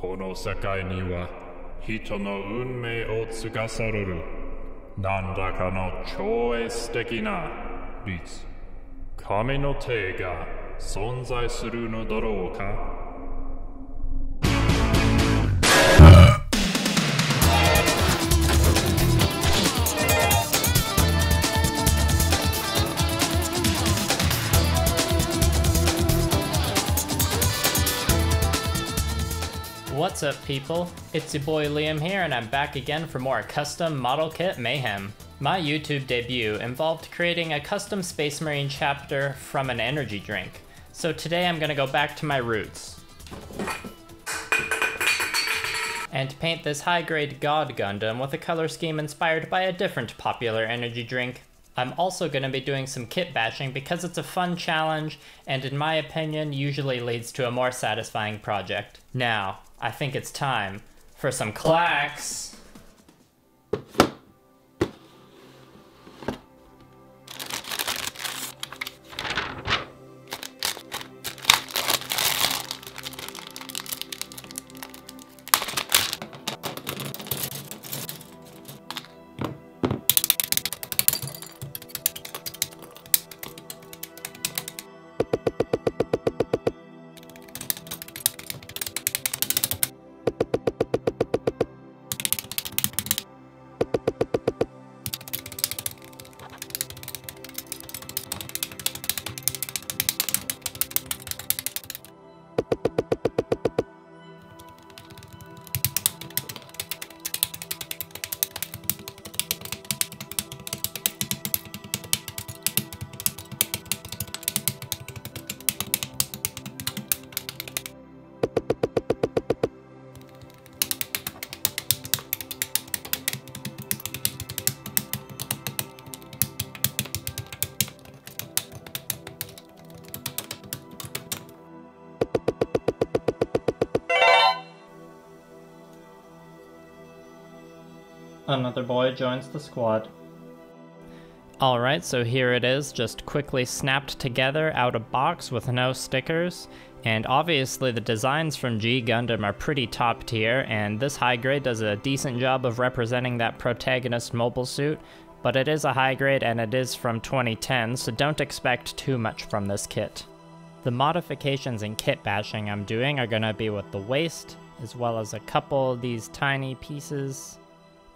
この世界には人の運命を司る何らかの超越的な律、神の手が存在するのだろうか? What's up people, it's your boy Liam here and I'm back again for more custom model kit mayhem. My YouTube debut involved creating a custom Space Marine chapter from an energy drink, so today I'm gonna go back to my roots and paint this high-grade God Gundam with a color scheme inspired by a different popular energy drink. I'm also gonna be doing some kit bashing because it's a fun challenge and in my opinion usually leads to a more satisfying project. Now, I think it's time for some clacks. Another boy joins the squad. Alright, so here it is, just quickly snapped together out of box with no stickers. And obviously the designs from G Gundam are pretty top tier, and this high grade does a decent job of representing that protagonist mobile suit, but it is a high grade and it is from 2010, so don't expect too much from this kit. The modifications and kit bashing I'm doing are gonna be with the waist, as well as a couple of these tiny pieces,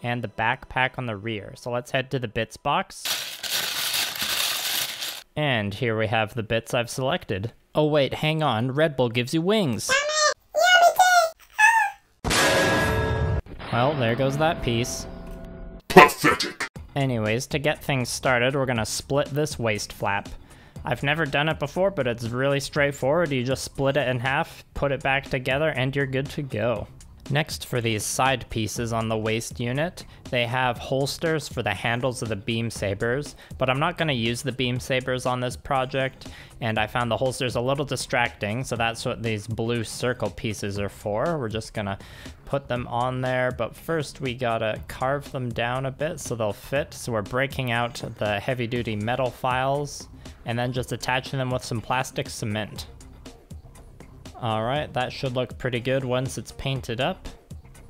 and the backpack on the rear. So let's head to the bits box. And here we have the bits I've selected. Oh wait, hang on, Red Bull gives you wings. Well, there goes that piece. Pathetic. Anyways, to get things started, we're gonna split this waist flap. I've never done it before, but it's really straightforward. You just split it in half, put it back together, and you're good to go. Next, for these side pieces on the waist unit, they have holsters for the handles of the beam sabers, but I'm not going to use the beam sabers on this project, and I found the holsters a little distracting, so that's what these blue circle pieces are for. We're just going to put them on there, but first we gotta carve them down a bit so they'll fit. So we're breaking out the heavy-duty metal files, and then just attaching them with some plastic cement. Alright, that should look pretty good once it's painted up.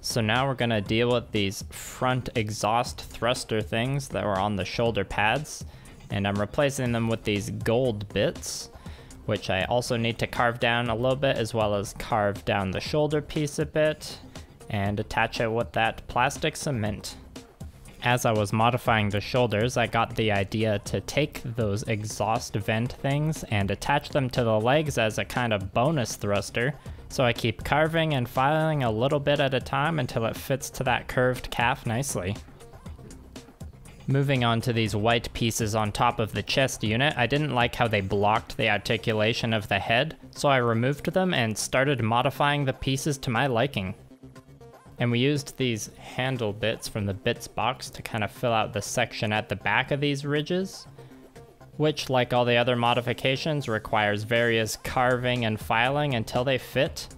So now we're gonna deal with these front exhaust thruster things that were on the shoulder pads. And I'm replacing them with these gold bits, which I also need to carve down a little bit, as well as carve down the shoulder piece a bit and attach it with that plastic cement. As I was modifying the shoulders, I got the idea to take those exhaust vent things and attach them to the legs as a kind of bonus thruster. So I keep carving and filing a little bit at a time until it fits to that curved calf nicely. Moving on to these white pieces on top of the chest unit, I didn't like how they blocked the articulation of the head, so I removed them and started modifying the pieces to my liking. And we used these handle bits from the bits box to kind of fill out the section at the back of these ridges, which, like all the other modifications, requires various carving and filing until they fit.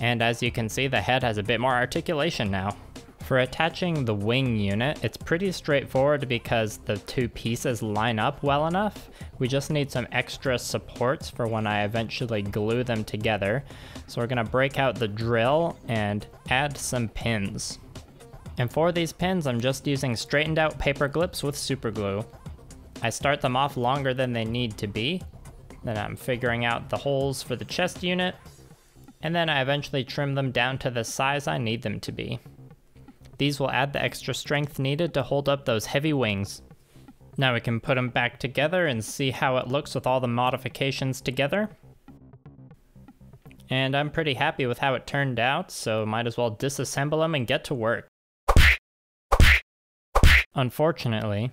And as you can see, the head has a bit more articulation now. For attaching the wing unit, it's pretty straightforward because the two pieces line up well enough. We just need some extra supports for when I eventually glue them together. So we're gonna break out the drill and add some pins. And for these pins, I'm just using straightened out paper clips with super glue. I start them off longer than they need to be. Then I'm figuring out the holes for the chest unit. And then I eventually trim them down to the size I need them to be. These will add the extra strength needed to hold up those heavy wings. Now we can put them back together and see how it looks with all the modifications together. And I'm pretty happy with how it turned out, so might as well disassemble them and get to work. Unfortunately,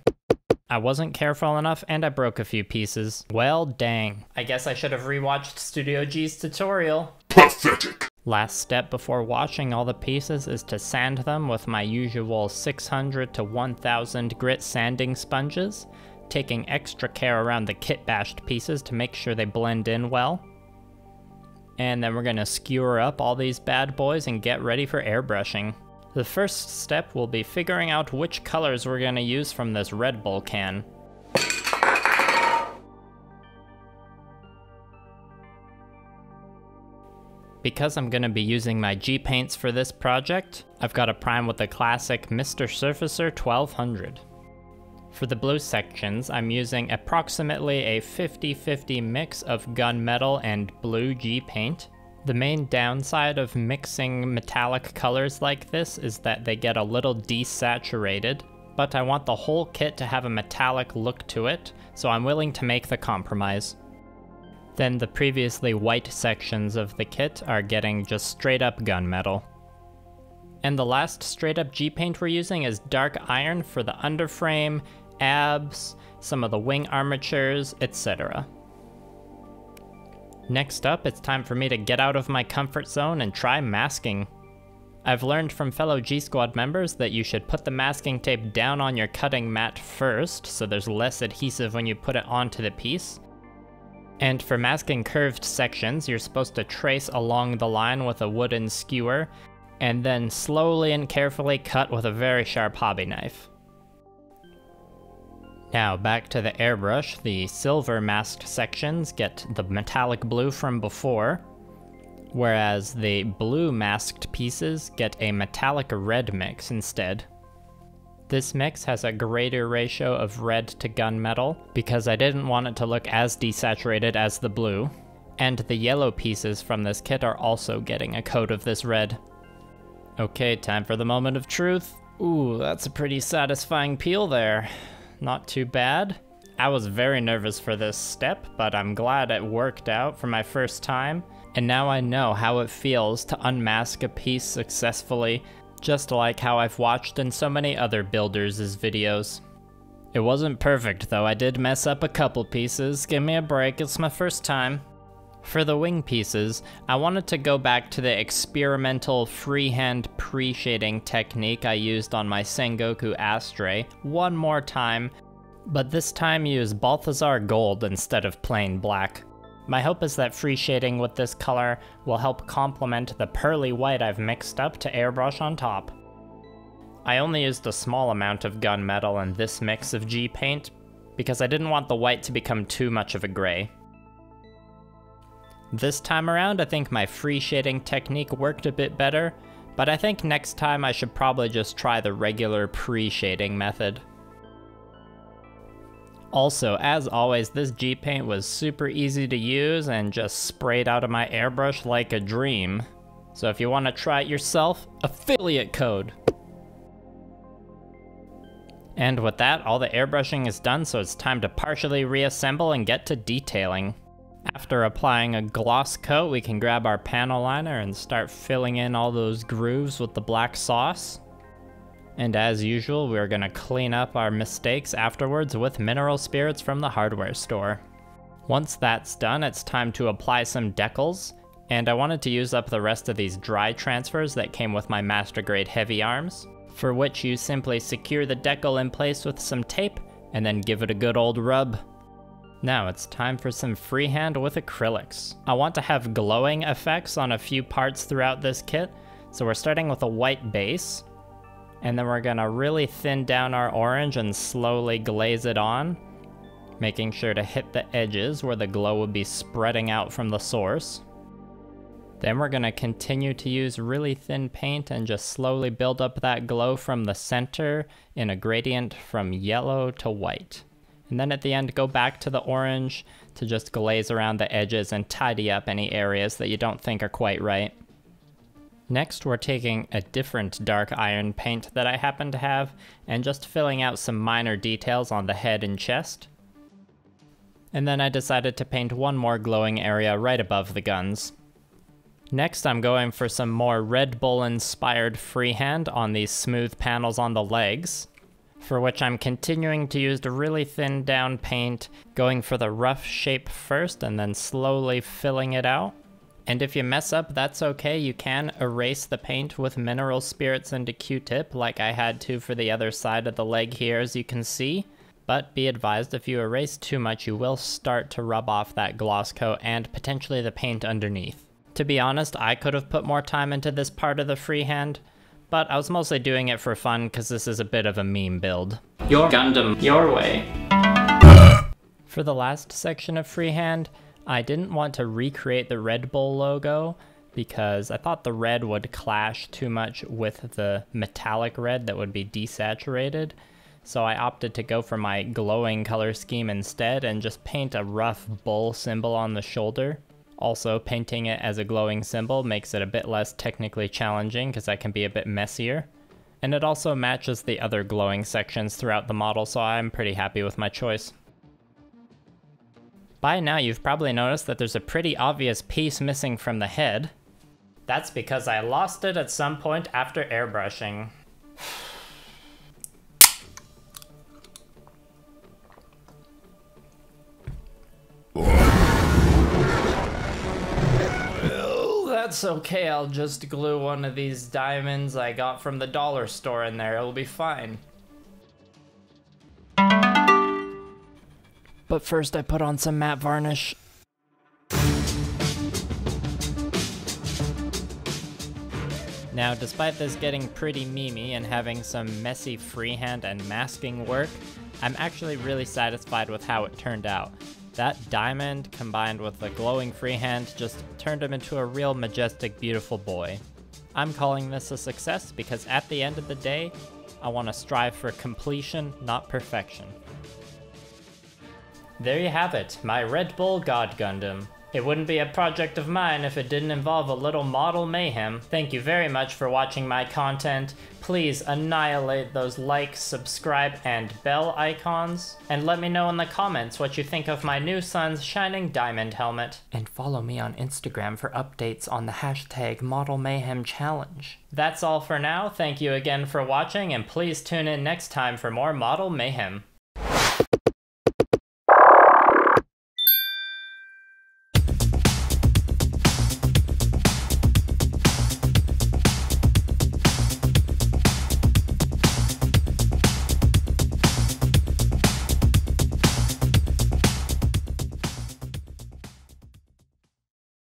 I wasn't careful enough and I broke a few pieces. Well, dang. I guess I should have rewatched Studio G's tutorial. Pathetic. Last step before washing all the pieces is to sand them with my usual 600 to 1000 grit sanding sponges, taking extra care around the kit-bashed pieces to make sure they blend in well. And then we're gonna skewer up all these bad boys and get ready for airbrushing. The first step will be figuring out which colors we're gonna use from this Red Bull can. Because I'm going to be using my G-Paints for this project, I've got a prime with the classic Mr. Surfacer 1200. For the blue sections, I'm using approximately a 50-50 mix of gunmetal and blue G-Paint. The main downside of mixing metallic colors like this is that they get a little desaturated, but I want the whole kit to have a metallic look to it, so I'm willing to make the compromise. Then the previously white sections of the kit are getting just straight up gunmetal. And the last straight up G-Paint we're using is dark iron for the underframe, abs, some of the wing armatures, etc. Next up, it's time for me to get out of my comfort zone and try masking. I've learned from fellow G-Squad members that you should put the masking tape down on your cutting mat first, so there's less adhesive when you put it onto the piece. And for masking curved sections, you're supposed to trace along the line with a wooden skewer, and then slowly and carefully cut with a very sharp hobby knife. Now back to the airbrush, the silver masked sections get the metallic blue from before, whereas the blue masked pieces get a metallic red mix instead. This mix has a greater ratio of red to gunmetal because I didn't want it to look as desaturated as the blue, and the yellow pieces from this kit are also getting a coat of this red. Okay, time for the moment of truth. Ooh, that's a pretty satisfying peel there. Not too bad. I was very nervous for this step, but I'm glad it worked out for my first time, and now I know how it feels to unmask a piece successfully. Just like how I've watched in so many other builders' videos. It wasn't perfect though, I did mess up a couple pieces, give me a break, it's my first time. For the wing pieces, I wanted to go back to the experimental freehand pre-shading technique I used on my Sengoku Astray one more time, but this time use Balthazar Gold instead of plain black. My hope is that free shading with this color will help complement the pearly white I've mixed up to airbrush on top. I only used a small amount of gunmetal in this mix of G-Paint because I didn't want the white to become too much of a gray. This time around I think my free shading technique worked a bit better, but I think next time I should probably just try the regular pre-shading method. Also, as always, this G-Paint was super easy to use and just sprayed out of my airbrush like a dream. So if you want to try it yourself, affiliate code! And with that, all the airbrushing is done, so it's time to partially reassemble and get to detailing. After applying a gloss coat, we can grab our panel liner and start filling in all those grooves with the black sauce. And as usual, we're going to clean up our mistakes afterwards with mineral spirits from the hardware store. Once that's done, it's time to apply some decals, and I wanted to use up the rest of these dry transfers that came with my Master Grade heavy arms, for which you simply secure the decal in place with some tape, and then give it a good old rub. Now it's time for some freehand with acrylics. I want to have glowing effects on a few parts throughout this kit, so we're starting with a white base. And then we're gonna really thin down our orange and slowly glaze it on, making sure to hit the edges where the glow would be spreading out from the source. Then we're gonna continue to use really thin paint and just slowly build up that glow from the center in a gradient from yellow to white. And then at the end, go back to the orange to just glaze around the edges and tidy up any areas that you don't think are quite right. Next, we're taking a different dark iron paint that I happen to have and just filling out some minor details on the head and chest. And then I decided to paint one more glowing area right above the guns. Next, I'm going for some more Red Bull inspired freehand on these smooth panels on the legs, for which I'm continuing to use the really thin down paint, going for the rough shape first and then slowly filling it out. And if you mess up, that's okay. You can erase the paint with mineral spirits and a Q-tip like I had to for the other side of the leg here, as you can see. But be advised, if you erase too much, you will start to rub off that gloss coat and potentially the paint underneath. To be honest, I could have put more time into this part of the freehand, but I was mostly doing it for fun because this is a bit of a meme build. Your Gundam, your way. For the last section of freehand, I didn't want to recreate the Red Bull logo because I thought the red would clash too much with the metallic red that would be desaturated. So I opted to go for my glowing color scheme instead and just paint a rough bull symbol on the shoulder. Also, painting it as a glowing symbol makes it a bit less technically challenging because I can be a bit messier. And it also matches the other glowing sections throughout the model, so I'm pretty happy with my choice. By now you've probably noticed that there's a pretty obvious piece missing from the head. That's because I lost it at some point after airbrushing. Well, that's okay, I'll just glue one of these diamonds I got from the dollar store in there, it'll be fine. But first I put on some matte varnish. Now, despite this getting pretty memey and having some messy freehand and masking work, I'm actually really satisfied with how it turned out. That diamond combined with the glowing freehand just turned him into a real majestic, beautiful boy. I'm calling this a success because at the end of the day, I want to strive for completion, not perfection. There you have it, my Red Bull God Gundam. It wouldn't be a project of mine if it didn't involve a little model mayhem. Thank you very much for watching my content. Please annihilate those like, subscribe, and bell icons. And let me know in the comments what you think of my new son's shining diamond helmet. And follow me on Instagram for updates on the hashtag Model Mayhem Challenge. That's all for now. Thank you again for watching, and please tune in next time for more Model Mayhem.